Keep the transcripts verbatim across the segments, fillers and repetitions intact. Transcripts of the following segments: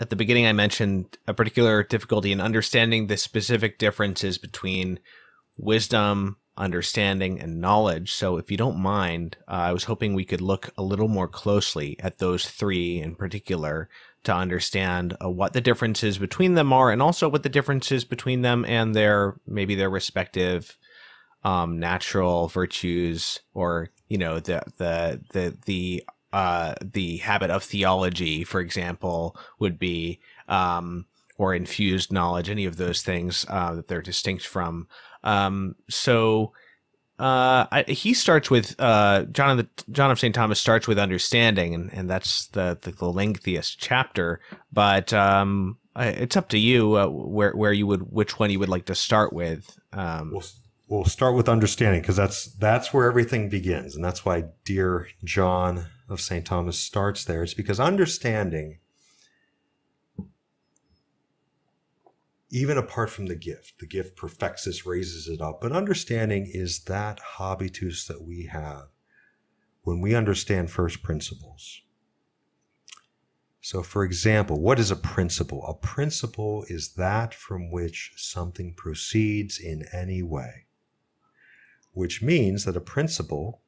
at the beginning, I mentioned a particular difficulty in understanding the specific differences between wisdom, understanding, and knowledge. So if you don't mind, uh, I was hoping we could look a little more closely at those three in particular to understand uh, what the differences between them are, and also what the differences between them and their, maybe their respective um, natural virtues, or, you know, the, the, the, the, uh, the habit of theology, for example, would be, um, or infused knowledge, any of those things uh, that they're distinct from. Um, so uh, I, he starts with uh, John of the, John of Saint Thomas starts with understanding, and, and that's the, the the lengthiest chapter. But um, I, it's up to you uh, where where you would which one you would like to start with. Um, we'll, we'll start with understanding, because that's that's where everything begins, and that's why dear John of Saint Thomas starts there. It's because understanding, even apart from the gift, the gift perfects us, raises it up. But understanding is that habitus that we have when we understand first principles. So, for example, what is a principle? A principle is that from which something proceeds in any way, which means that a principle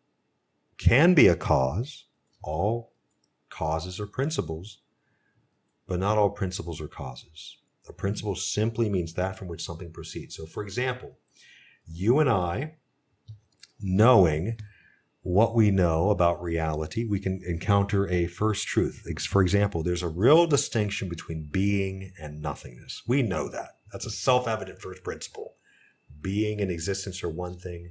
can be a cause. All causes are principles, but not all principles are causes. A principle simply means that from which something proceeds. So, for example, you and I, knowing what we know about reality, we can encounter a first truth. For example, there's a real distinction between being and nothingness. We know that. That's a self-evident first principle. Being and existence are one thing.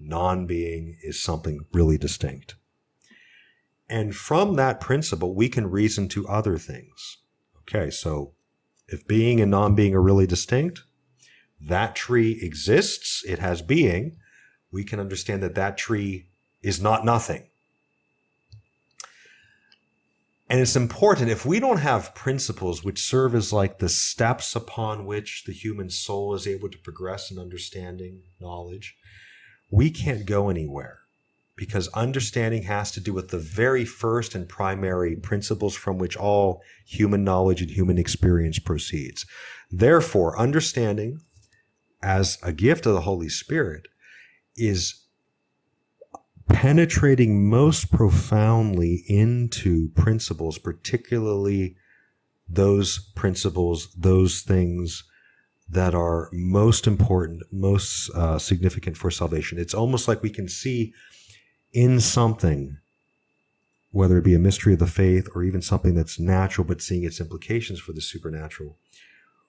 Non-being is something really distinct. And from that principle, we can reason to other things. Okay, so if being and non-being are really distinct, that tree exists, it has being, we can understand that that tree is not nothing. And it's important, if we don't have principles which serve as like the steps upon which the human soul is able to progress in understanding knowledge, we can't go anywhere, because understanding has to do with the very first and primary principles from which all human knowledge and human experience proceeds. Therefore, understanding, as a gift of the Holy Spirit, is penetrating most profoundly into principles, particularly those principles, those things that are most important, most uh, significant for salvation. It's almost like we can see in something, whether it be a mystery of the faith or even something that's natural, but seeing its implications for the supernatural,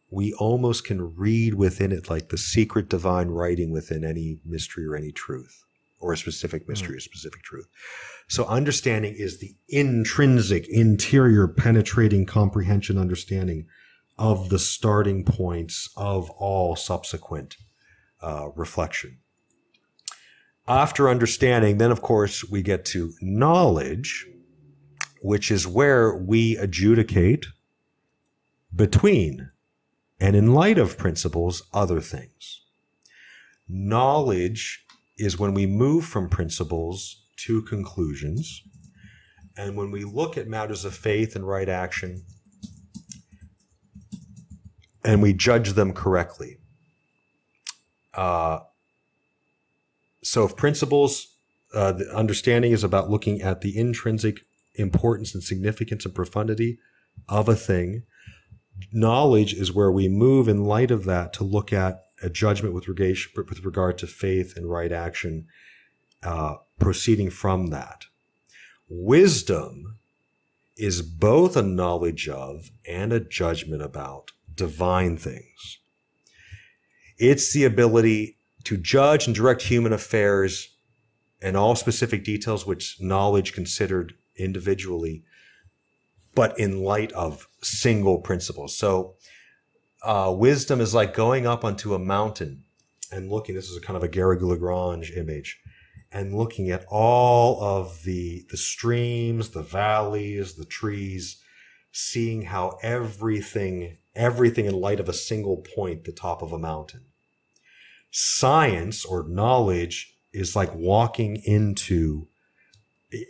we almost can read within it like the secret divine writing within any mystery or any truth, or a specific mystery, mm. or specific truth. So understanding is the intrinsic, interior, penetrating comprehension, understanding of the starting points of all subsequent uh, reflection. After understanding, then, of course, we get to knowledge, which is where we adjudicate between and in light of principles, other things. Knowledge is when we move from principles to conclusions. And when we look at matters of faith and right action, and we judge them correctly. Uh, So if principles, uh, the understanding is about looking at the intrinsic importance and significance and profundity of a thing. Knowledge is where we move in light of that to look at a judgment with regard, with regard to faith and right action, uh, proceeding from that. Wisdom is both a knowledge of and a judgment about divine things. It's the ability to judge and direct human affairs and all specific details which knowledge considered individually, but in light of single principles. So uh, wisdom is like going up onto a mountain and looking, this is a kind of a Garrigou-Lagrange image, and looking at all of the, the streams, the valleys, the trees, seeing how everything, everything in light of a single point, the top of a mountain. Science or knowledge is like walking into,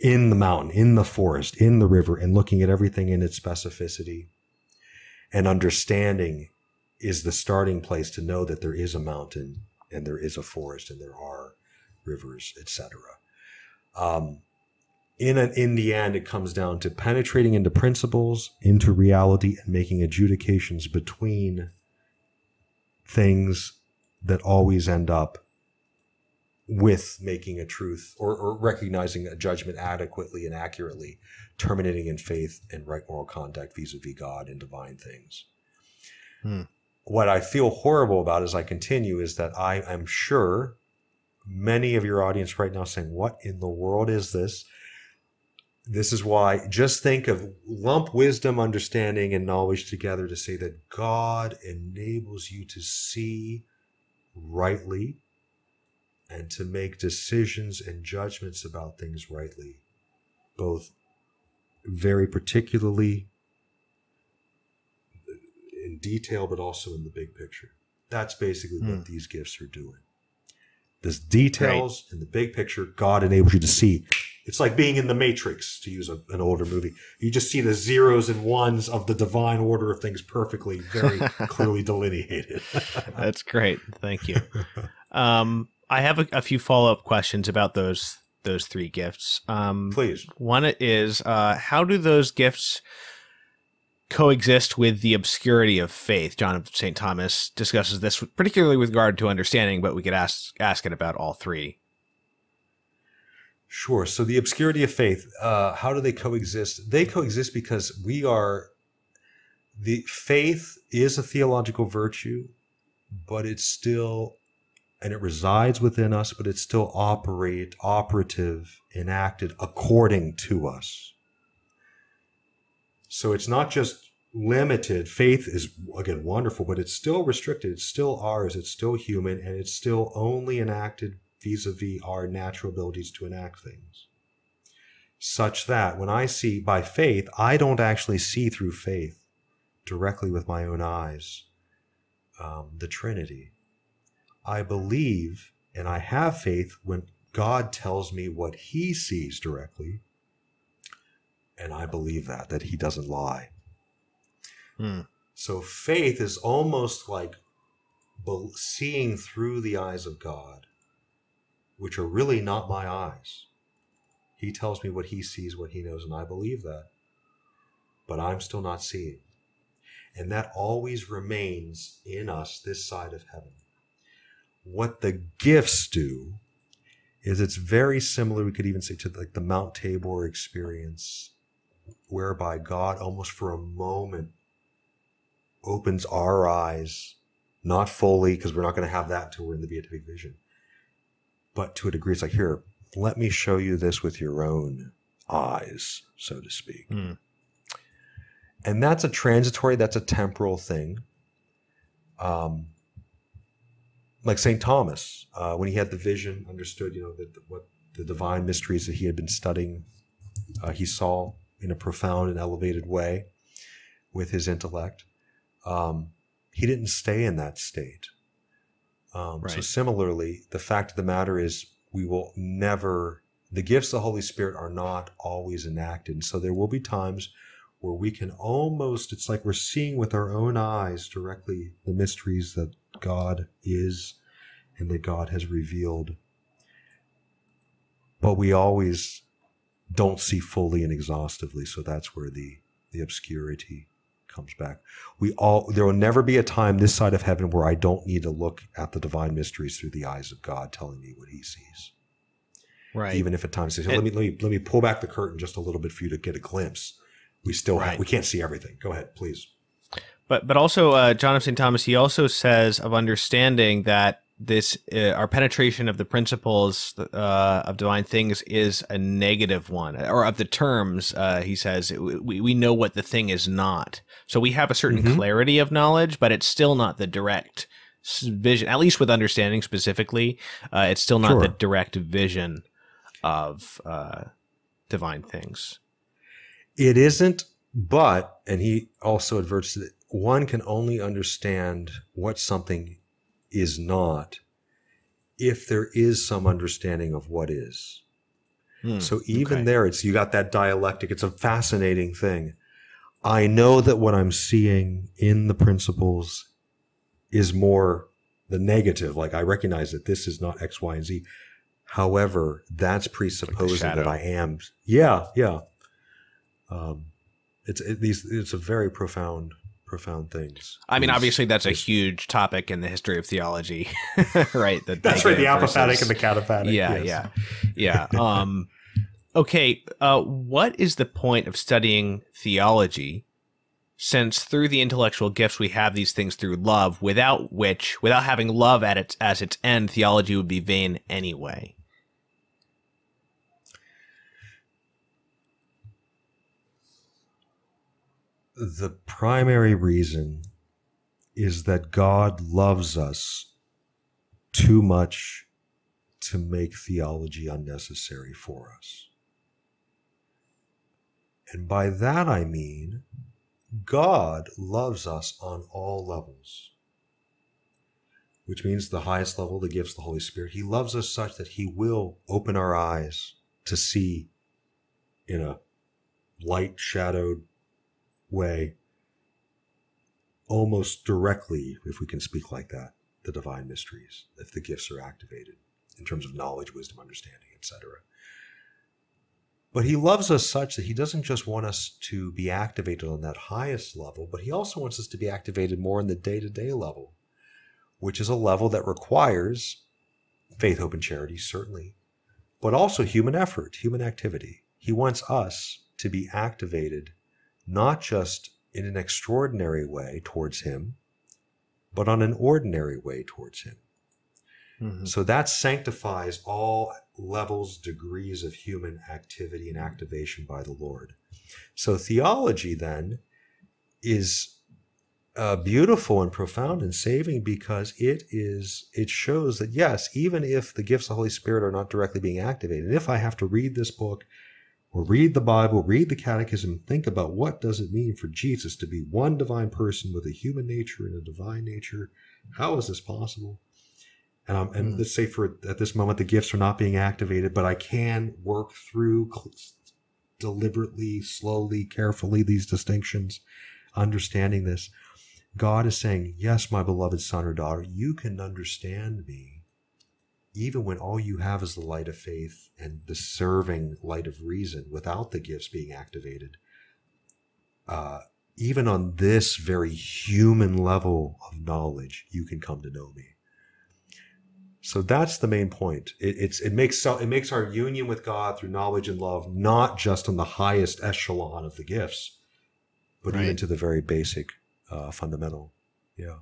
in the mountain, in the forest, in the river, and looking at everything in its specificity. and understanding is the starting place to know that there is a mountain and there is a forest and there are rivers, et cetera. Um, in, an, in the end, it comes down to penetrating into principles, into reality, and making adjudications between things that always end up with making a truth or, or recognizing a judgment adequately and accurately, terminating in faith and right moral conduct vis-a-vis God and divine things. Hmm. What I feel horrible about as I continue is that I am sure many of your audience right now saying, what in the world is this? This is why just think of lump wisdom, understanding, and knowledge together to say that God enables you to see rightly and to make decisions and judgments about things rightly, both very particularly in detail, but also in the big picture. That's basically mm. what these gifts are doing. This details right. in the big picture, God enables you to see. It's like being in The Matrix, to use a, an older movie. You just see the zeros and ones of the divine order of things perfectly, very clearly delineated. That's great. Thank you. Um, I have a, a few follow-up questions about those those three gifts. Um, Please. One is, uh, how do those gifts coexist with the obscurity of faith? John of Saint Thomas discusses this particularly with regard to understanding, but we could ask ask it about all three. Sure. So the obscurity of faith, uh, how do they coexist? They coexist because we are, the faith is a theological virtue, but it's still, and it resides within us, but it's still operate, operative, enacted according to us. So it's not just limited. Faith is, again, wonderful, but it's still restricted. It's still ours. It's still human, and it's still only enacted vis-a-vis our natural abilities to enact things. Such that when I see by faith, I don't actually see through faith directly with my own eyes um, the Trinity. I believe and I have faith when God tells me what he sees directly, and I believe that, that he doesn't lie. Hmm. So faith is almost like seeing through the eyes of God, which are really not my eyes. He tells me what he sees, what he knows, and I believe that, but I'm still not seeing. And that always remains in us this side of heaven. What the gifts do is it's very similar, we could even say, to like the Mount Tabor experience, whereby God almost for a moment opens our eyes, not fully, because we're not going to have that until we're in the beatific vision, but to a degree, it's like, here, let me show you this with your own eyes, so to speak. Mm. And that's a transitory, that's a temporal thing. Um, Like Saint Thomas, uh, when he had the vision, understood, you know, that the, what the divine mysteries that he had been studying, uh, he saw in a profound and elevated way with his intellect. Um, he didn't stay in that state. Um, right. So similarly, the fact of the matter is we will never, the gifts of the Holy Spirit are not always enacted. And so there will be times where we can almost, it's like we're seeing with our own eyes directly the mysteries that God is and that God has revealed, but we always don't see fully and exhaustively. So that's where the the obscurity comes back. We all there will never be a time this side of heaven where I don't need to look at the divine mysteries through the eyes of God telling me what he sees. Right. Even if at times says, let me let me let me pull back the curtain just a little bit for you to get a glimpse. We still right. have, we can't see everything. Go ahead, please. But but also uh, John of Saint Thomas, he also says of understanding that this uh, our penetration of the principles uh, of divine things is a negative one, or of the terms. Uh, he says we we know what the thing is not, so we have a certain mm-hmm. clarity of knowledge, but it's still not the direct vision. At least with understanding specifically, uh, it's still not sure. the direct vision of uh, divine things. It isn't, but and he also adverts to it. One can only understand what something is not if there is some understanding of what is. Mm, so even okay. there, it's you got that dialectic. It's a fascinating thing. I know that what I'm seeing in the principles is more the negative. Like, I recognize that this is not X, Y, and Z. However, that's presupposing like that I am. Yeah, yeah. Um, it's it, these. It's a very profound, profound things. I mean, these, obviously, that's a huge topic in the history of theology, right? The that's right. The versus, apophatic and the cataphatic. Yeah, yes. yeah, yeah. Um, okay, uh, what is the point of studying theology, since through the intellectual gifts we have these things through love, without which, without having love at its, as its end, theology would be vain anyway? The primary reason is that God loves us too much to make theology unnecessary for us. And by that I mean, God loves us on all levels, which means the highest level, the gifts of the Holy Spirit. He loves us such that he will open our eyes to see in a light-shadowed way, almost directly, if we can speak like that, the divine mysteries, if the gifts are activated in terms of knowledge, wisdom, understanding, et cetera. But he loves us such that he doesn't just want us to be activated on that highest level, but he also wants us to be activated more in the day-to-day level, which is a level that requires faith, hope, and charity, certainly, but also human effort, human activity. He wants us to be activated not just in an extraordinary way towards him, but on an ordinary way towards him. Mm-hmm. So that sanctifies all levels, degrees of human activity and activation by the Lord. So theology then is uh, beautiful and profound and saving because it is it shows that, yes, even if the gifts of the Holy Spirit are not directly being activated, if I have to read this book or read the Bible, read the catechism, think about what does it mean for Jesus to be one divine person with a human nature and a divine nature, how is this possible? And, I'm, and let's say for at this moment, the gifts are not being activated, but I can work through deliberately, slowly, carefully these distinctions, understanding this. God is saying, yes, my beloved son or daughter, you can understand me even when all you have is the light of faith and the serving light of reason without the gifts being activated. Uh, even on this very human level of knowledge, you can come to know me. So that's the main point. It, it's, it, makes, it makes our union with God through knowledge and love not just on the highest echelon of the gifts, but right. even to the very basic uh, fundamental. Yeah.